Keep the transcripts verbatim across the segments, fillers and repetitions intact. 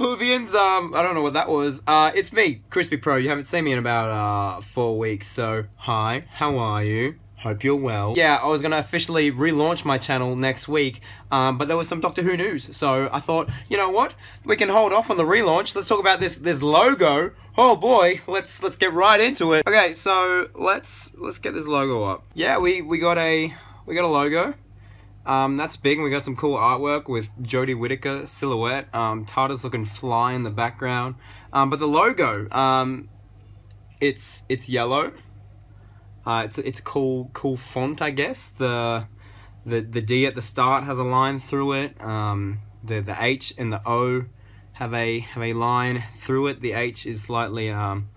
Whovians, um, I don't know what that was. Uh, it's me, Crispy Pro. You haven't seen me in about uh, four weeks, so hi, how are you? Hope you're well. Yeah, I was gonna officially relaunch my channel next week, um, but there was some Doctor Who news, so I thought, you know what? We can hold off on the relaunch. Let's talk about this this logo. Oh boy, let's let's get right into it. Okay, so let's let's get this logo up. Yeah, we we got a we got a logo. Um, that's big, and we got some cool artwork with Jodie Whittaker silhouette, um, Tardis looking fly in the background. Um, but the logo, um, it's it's yellow. Uh, it's it's a cool cool font, I guess. The the the D at the start has a line through it. Um, the the H and the O have a have a line through it. The H is slightly um,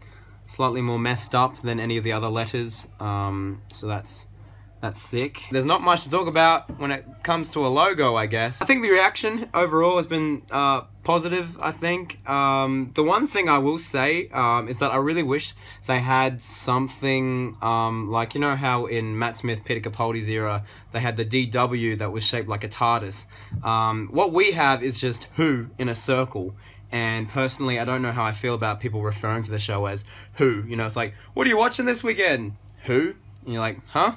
slightly more messed up than any of the other letters. Um, so that's that's sick. There's not much to talk about when it comes to a logo, I guess. I think the reaction overall has been uh, positive. I think um, the one thing I will say um, is that I really wish they had something um, like, you know how in Matt Smith, Peter Capaldi's era, they had the D W that was shaped like a TARDIS. Um, what we have is just Who in a circle. And personally, I don't know how I feel about people referring to the show as Who. You know, it's like, what are you watching this weekend? Who? And you're like, huh?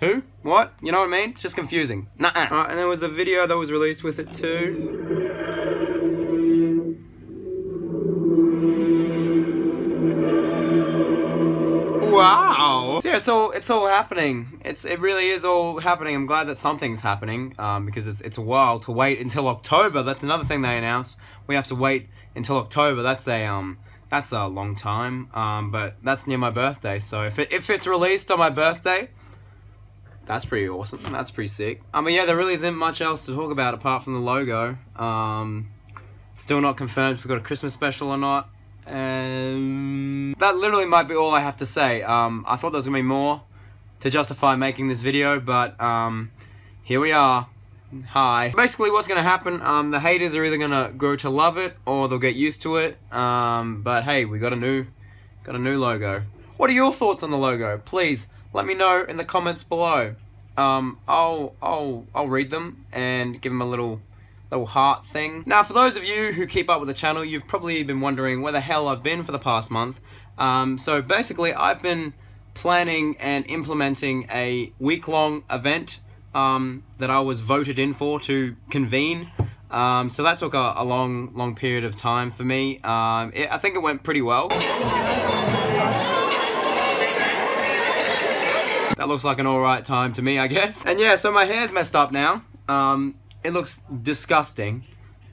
Who? What? You know what I mean? It's just confusing. Nuh-uh. Uh, and there was a video that was released with it too. Wow! So yeah, it's all, it's all happening. It's, it really is all happening. I'm glad that something's happening, um, because it's, it's a while to wait until October. That's another thing they announced. We have to wait until October. That's a, um... that's a long time. Um, but that's near my birthday, so if, it, if it's released on my birthday... that's pretty awesome. That's pretty sick. I mean, yeah, there really isn't much else to talk about apart from the logo. Um, still not confirmed if we've got a Christmas special or not. Um, that literally might be all I have to say. Um, I thought there was going to be more to justify making this video, but um, here we are. Hi. Basically, what's going to happen, um, the haters are either going to grow to love it or they'll get used to it. Um, but hey, we got a new, got a new logo. What are your thoughts on the logo? Please let me know in the comments below. Um, I'll I'll I'll read them and give them a little little heart thing. Now, for those of you who keep up with the channel, you've probably been wondering where the hell I've been for the past month. Um, so basically, I've been planning and implementing a week-long event um, that I was voted in for to convene. Um, so that took a, a long long period of time for me. Um, it, I think it went pretty well. That looks like an alright time to me, I guess. And yeah, so my hair's messed up now. Um, it looks disgusting.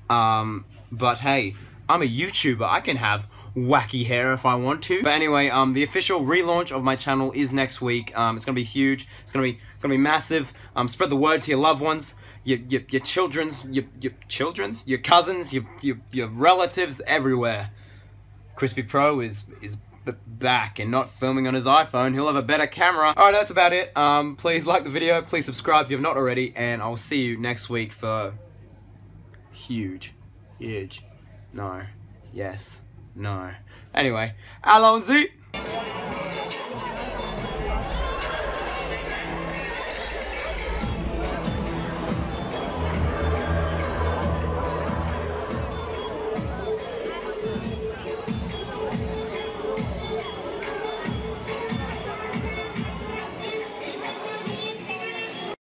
Um, but hey, I'm a YouTuber. I can have wacky hair if I want to. But anyway, um, the official relaunch of my channel is next week. Um, it's gonna be huge. It's gonna be gonna be massive. Um, spread the word to your loved ones, your your, your children's, your your children's, your cousins, your your your relatives everywhere. Crispy Pro is is. back and not filming on his iPhone. He'll have a better camera. Alright, that's about it. Um, please like the video, please subscribe if you have not already, and I'll see you next week for... huge. Huge. No. Yes. No. Anyway, Allons-y!